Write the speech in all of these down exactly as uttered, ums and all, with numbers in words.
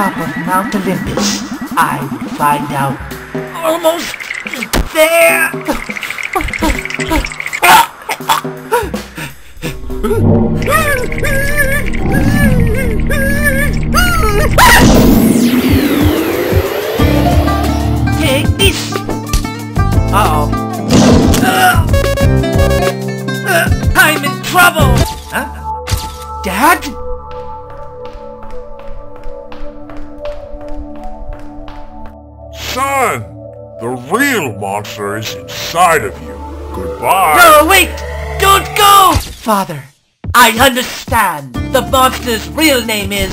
top of Mount Olympus, I would find out. Almost there! Take this! Uh-oh. Uh, I'm in trouble! Huh? Dad? Son, the real monster is inside of you. Goodbye. No, wait! Don't go! Father, I understand. The monster's real name is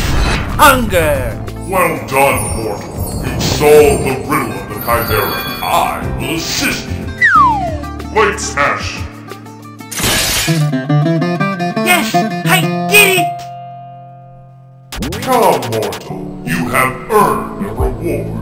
Hunger. Well done, mortal. You solved the riddle of the Chimera. I will assist you. Wait, Ash. Yes, I did it! Come, mortal. You have earned a reward.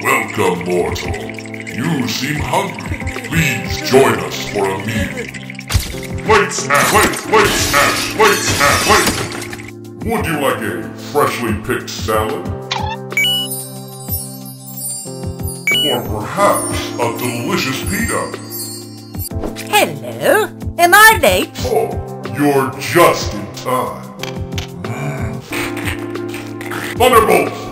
Welcome, mortal. You seem hungry. Please join us for a meal. Wait, Ash! Wait, wait, Ash! Wait, Ash! Wait! Would you like a freshly picked salad? Or perhaps a delicious pita? Hello? Am I late? Oh, you're just in time. Mm. Thunderbolts!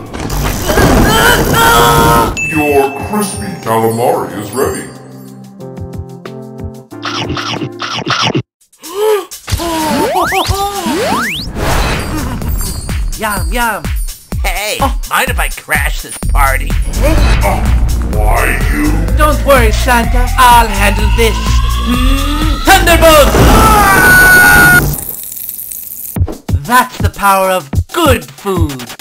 Your crispy calamari is ready. Yum, yum. Hey, oh. Mind if I crash this party? Oh, why you? Don't worry, Santa. I'll handle this. Thunderbolts! Ah! That's the power of good food.